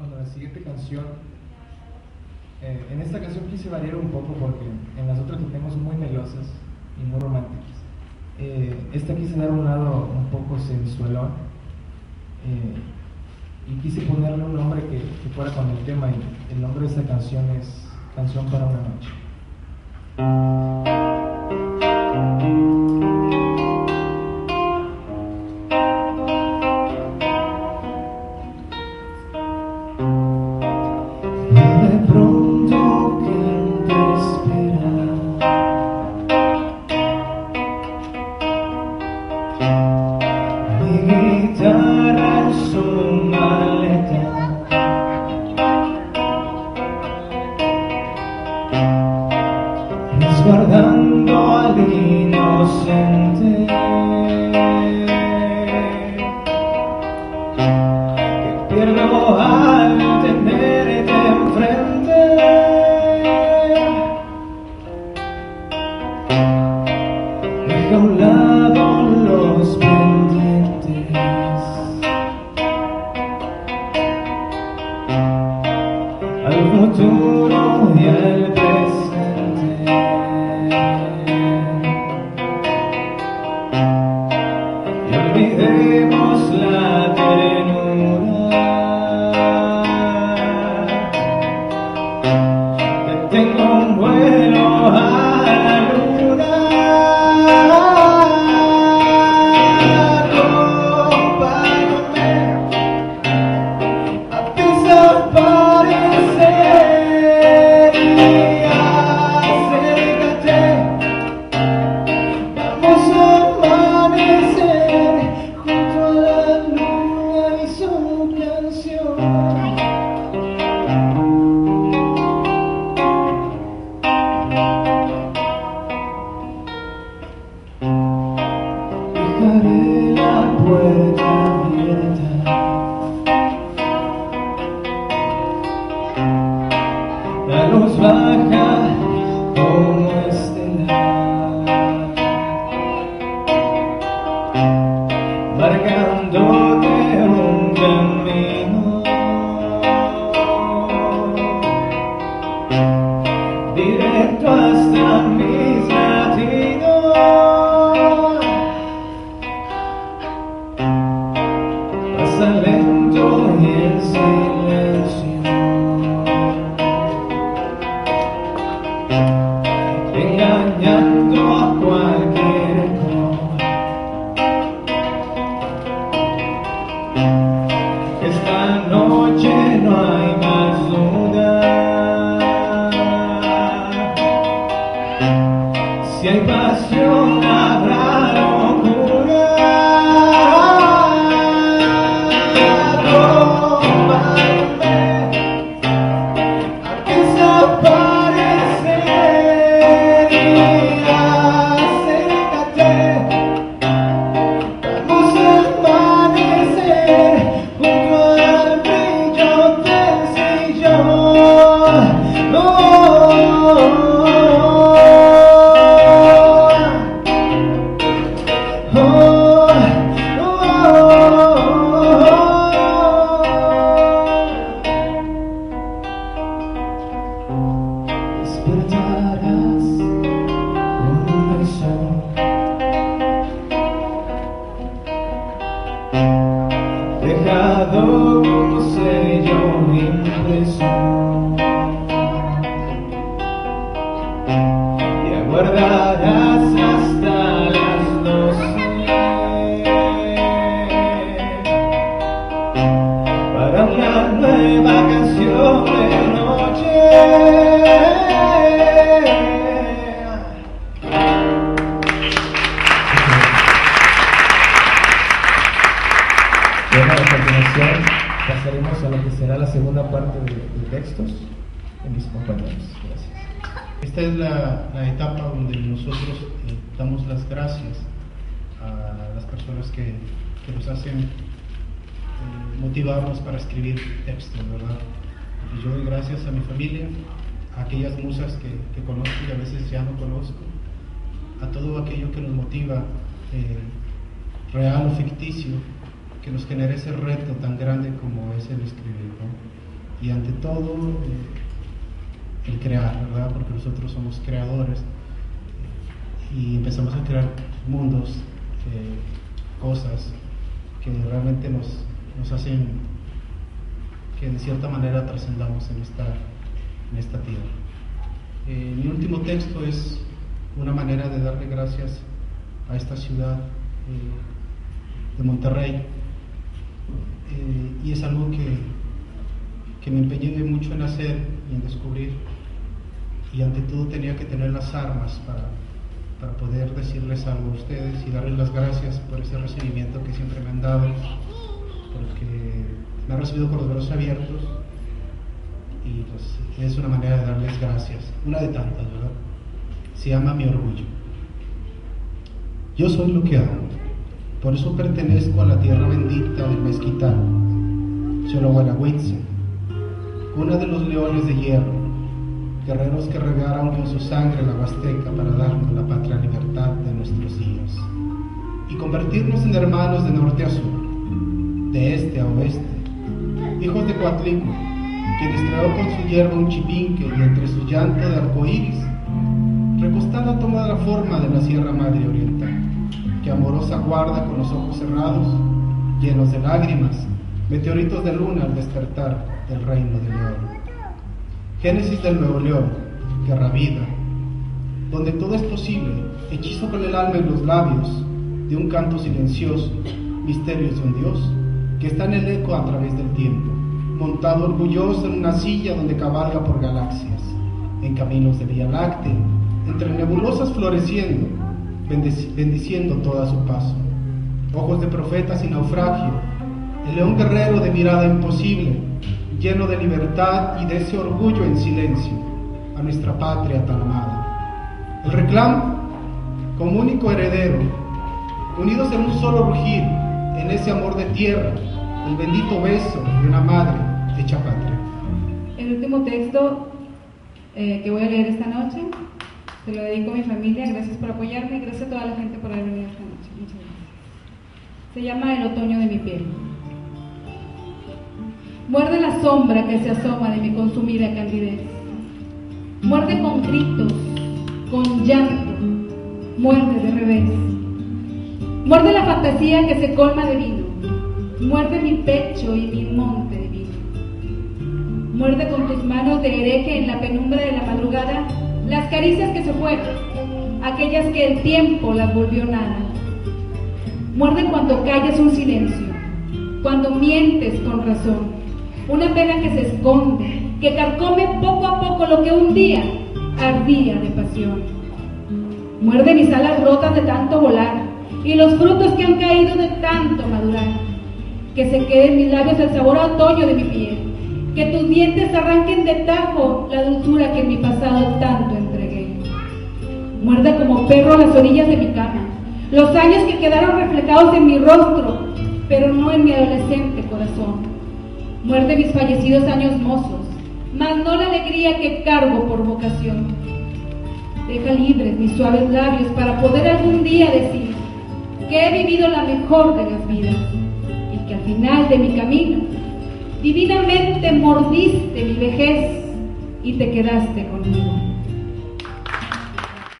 Bueno, la siguiente canción, en esta canción quise variar un poco porque en las otras tenemos muy melosas y muy románticas. Esta quise dar un lado un poco sensualón y quise ponerle un nombre que fuera con el tema, y el nombre de esta canción es Canción para una noche. Guardando al inocente que pierdo al tenerte enfrente. Deja a un lado los pendientes, al futuro y al presente. Olvidemos la ternura. Te tengo un vuelo a la luna. Acompáñame a desaparecer. Acércate, vamos a amanecer. Dejaré la puerta abierta, la luz baja como estela, marcándote un camino directo hasta mis latidos. Lento y el silencio, engañando a cualquier cosa. Esta noche no hay más duda. Si hay pasión habrá locura. Despertarás con el sol, dejado como sello impreso, y aguardarás hasta las 12 para una nueva canción de noche. Bueno, a continuación pasaremos a lo que será la segunda parte de textos de mis compañeros. Gracias. Esta es la etapa donde nosotros damos las gracias a las personas que nos hacen motivarnos para escribir textos, ¿verdad? Y yo doy gracias a mi familia, a aquellas musas que conozco y a veces ya no conozco, a todo aquello que nos motiva, real o ficticio, que nos genere ese reto tan grande como es el escribir, ¿no? y ante todo el crear, ¿verdad? Porque nosotros somos creadores y empezamos a crear mundos, cosas que realmente nos hacen que de cierta manera trascendamos en esta tierra. Mi último texto es una manera de darle gracias a esta ciudad de Monterrey, y es algo que me empeñé mucho en hacer y en descubrir, y ante todo tenía que tener las armas para poder decirles algo a ustedes y darles las gracias por ese recibimiento que siempre me han dado, porque me han recibido con los brazos abiertos y pues es una manera de darles gracias, una de tantas, ¿verdad? Se llama mi orgullo. Yo soy lo que hago, por eso pertenezco a la tierra bendita del Mezquitán, Xolohualagüitze, cuna de los leones de hierro, guerreros que regaron con su sangre la Huasteca para darnos la patria libertad de nuestros días y convertirnos en hermanos de norte a sur, de este a oeste, hijos de Coatlicue, quienes creó con su hierba un chipinque y entre su llanto de arcoíris, recostada toma la forma de la Sierra Madre Oriental, que amorosa guarda con los ojos cerrados, llenos de lágrimas, meteoritos de luna al despertar del reino de León. Génesis del Nuevo León, tierra vida, donde todo es posible, hechizo con el alma y los labios, de un canto silencioso, misterios de un Dios, que está en el eco a través del tiempo, montado orgulloso en una silla donde cabalga por galaxias, en caminos de Vía Láctea, entre nebulosas floreciendo, bendiciendo todo a su paso. Ojos de profetas y naufragio, el león guerrero de mirada imposible, lleno de libertad y de ese orgullo en silencio, a nuestra patria tan amada. El reclamo, como único heredero, unidos en un solo rugir, en ese amor de tierra, el bendito beso de una madre hecha patria. El último texto que voy a leer esta noche, se lo dedico a mi familia, gracias por apoyarme y gracias a toda la gente por haber venido esta noche. Muchas gracias. Se llama El otoño de mi piel. Muerde la sombra que se asoma de mi consumida candidez. Muerde con gritos, con llanto, muerde de revés. Muerde la fantasía que se colma de vino. Muerde mi pecho y mi monte de vino. Muerde con tus manos de hereje en la penumbra de la madrugada las caricias que se fueron, aquellas que el tiempo las volvió nada. Muerde cuando callas un silencio, cuando mientes con razón, una pena que se esconde, que carcome poco a poco lo que un día ardía de pasión. Muerde mis alas rotas de tanto volar y los frutos que han caído de tanto madurar, que se quede en mis labios el sabor a otoño de mi piel, que tus dientes arranquen de tajo la dulzura que en mi pasado tanto entregué. Muerde como perro a las orillas de mi cama, los años que quedaron reflejados en mi rostro, pero no en mi adolescente corazón. Muerde mis fallecidos años mozos, mas no la alegría que cargo por vocación. Deja libres mis suaves labios para poder algún día decir que he vivido la mejor de las vidas y que al final de mi camino divinamente mordiste mi vejez y te quedaste conmigo.